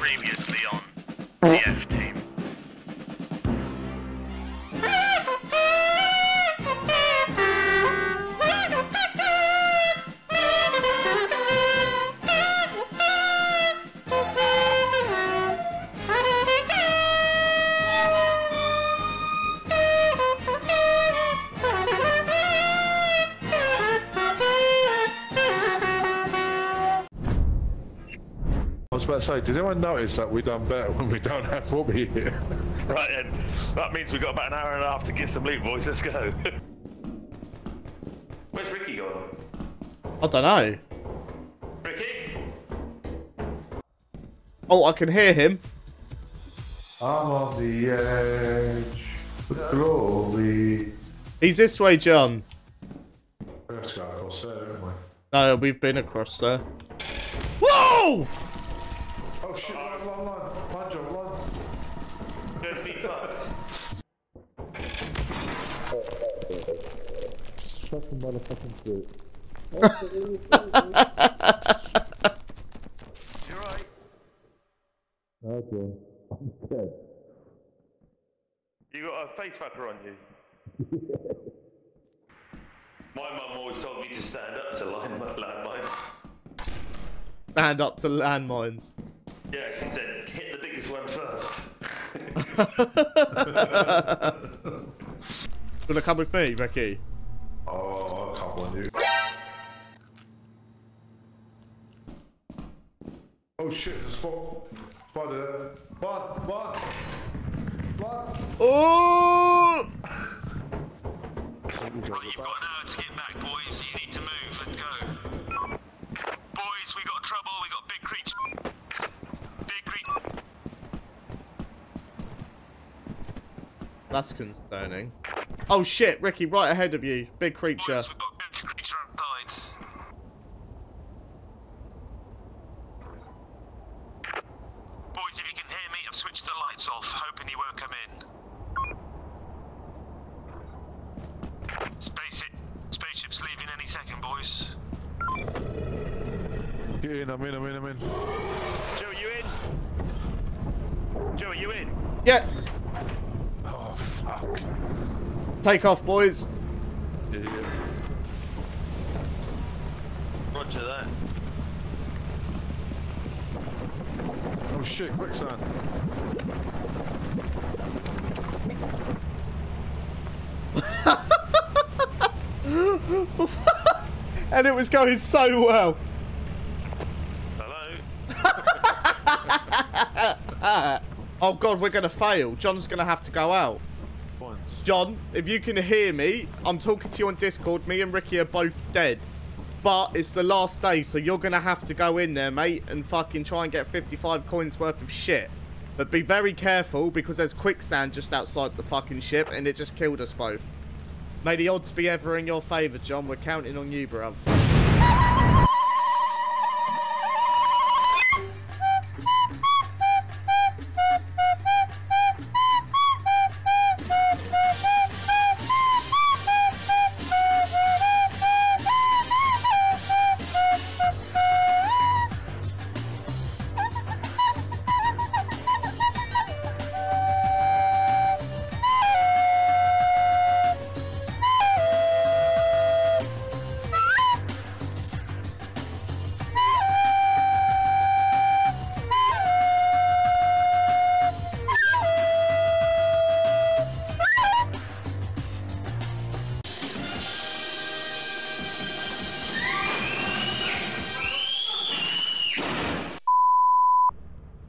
Previously on the F-Team. I was about to say, did anyone notice that we've done better when we don't have Robbie here? Right then, that means we've got about an hour and a half to get some loot, boys. Let's go. Where's Ricky gone? I don't know. Ricky? Oh, I can hear him. I'm on the edge. Robbie. He's this way, John. Let's go across there, haven't we? No, we've been across there. Whoa! Oh shit, run. Don't be fucked. Fucking motherfucking shit. You're right. Okay, I'm dead. You got a face fucker on you? My mum always told me to stand up to landmines. Stand up to landmines. Yeah, she said, hit the biggest one first. Gonna come with me, Ricky? Oh, I can't believe you. Oh shit, there's blood. Oh! Right, you've got an hour to get back, boys. You need to move. Let's go. Boys, we got trouble. We got big creatures. That's concerning. Oh shit, Ricky, right ahead of you. Big creature. Boys, we've got a big creature outside. Boys, if you can hear me, I've switched the lights off, hoping he won't come in. Spaceship's leaving any second, boys. Get in, I'm in. Joe, are you in? Yeah. Take off, boys. Yeah. Roger that. Oh shit, quicksand. And it was going so well. Hello. Oh god, we're gonna fail. John's gonna have to go out. John, if you can hear me, I'm talking to you on Discord. Me and Ricky are both dead. But it's the last day, so you're going to have to go in there, mate, and fucking try and get 55 coins worth of shit. But be very careful, because there's quicksand just outside the fucking ship, and it just killed us both. May the odds be ever in your favour, John. We're counting on you, bruv.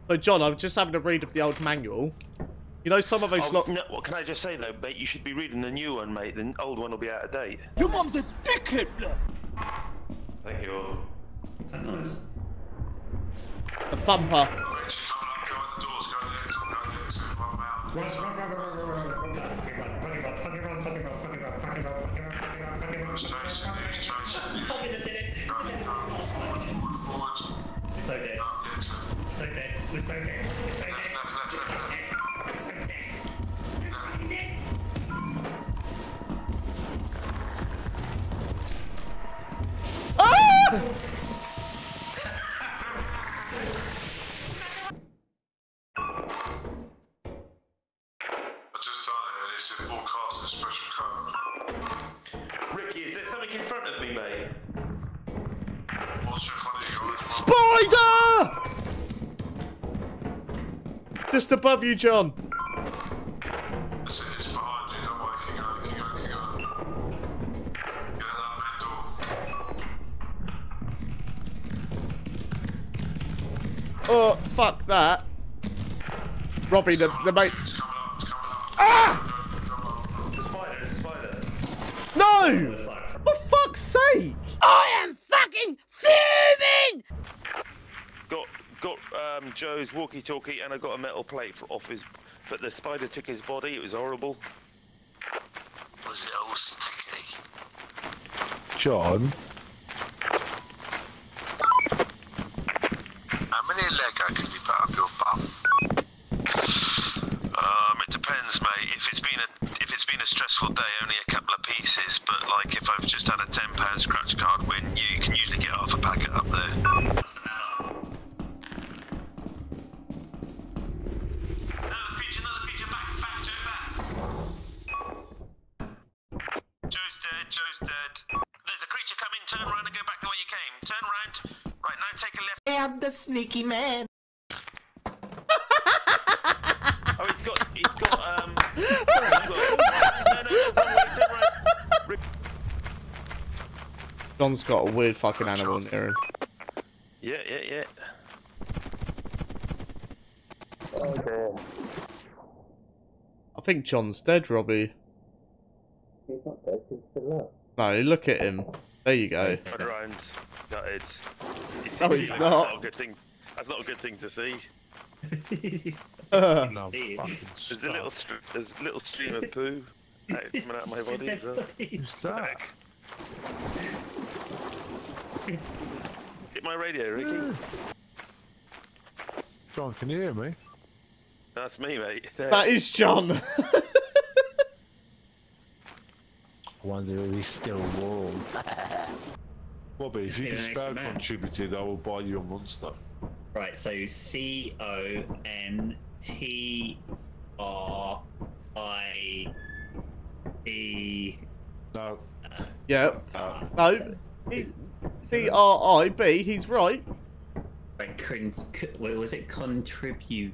So John, I was just having a read of the old manual. You know, some of those no, what can I just say though, mate? You should be reading the new one, mate. The old one will be out of date. Your mum's a dickhead, look. Thank you all. Is that nice? A thumper. It's okay. It's okay. It's okay. It's okay. It's okay. It's okay. Ah! special code. Ricky, is there something in front of me, mate? Spider! Just above you, John. It's behind you, don't worry, keep going. Get out that door. Oh, fuck that. Robbie, the mate. Ah! The spider. No! For fuck's sake! I am fucking fuming! Got Joe's walkie-talkie, and I got a metal plate off his. But the spider took his body. It was horrible. Was it all sticky? John. How many Lego can you put up your bum? It depends, mate. If it's been a stressful day, only a couple of pieces. But like, if I've just had a £10 scratch card win, you can usually get half a packet up there. Sneaky man. Oh, he's got. No. John's got a weird fucking animal in here. Yeah. Okay. I think John's dead, Robbie. He's not dead. He's still up. No, look at him. There you go. Around. Gutted. No, he's not. That's not a good thing to see. No, there's a little stream of poo coming out of my body as well. Who's that? Hit my radio, Ricky. John, can you hear me? That's me, mate. There. That is John. I wonder if he's still warm. Bobby, if you can spell contributed, I will buy you a monster. Right, so CONTRIBE. No. Yeah. No. CRIB, he's right. Wait, was it contribute?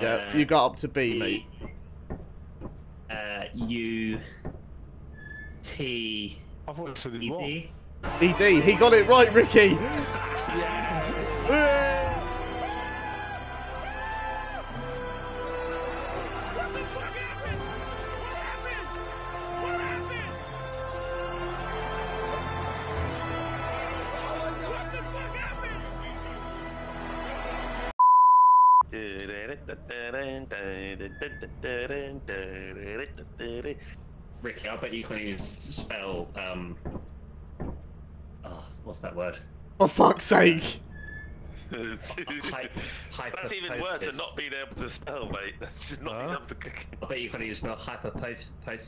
Yeah, you got up to B, mate. UT. I thought it said it wrong. ED, he got it right, Ricky! Yeah. What the fuck happened? What happened? Ricky, I bet you can even spell, what's that word? For fuck's sake! That's even worse than not being able to spell, mate. That's just not enough to cook. I bet you can't even spell hypothesis.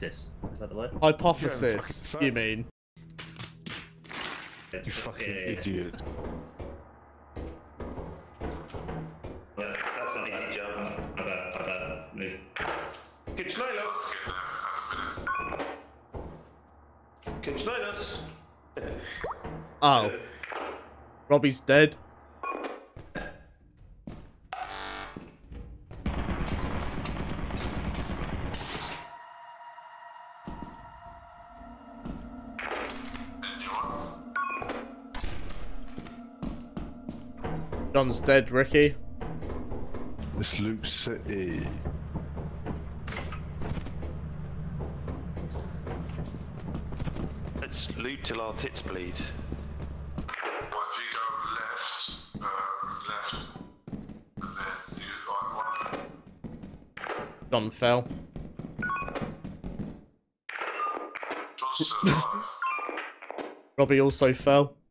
Is that the word? Hypothesis, you mean? You fucking idiot. Yeah, that's an easy jump. Move. Kitschneilos! Oh, Robbie's dead. John's dead, Ricky. This Loop City. Let's loot till our tits bleed. John fell. Robbie also fell.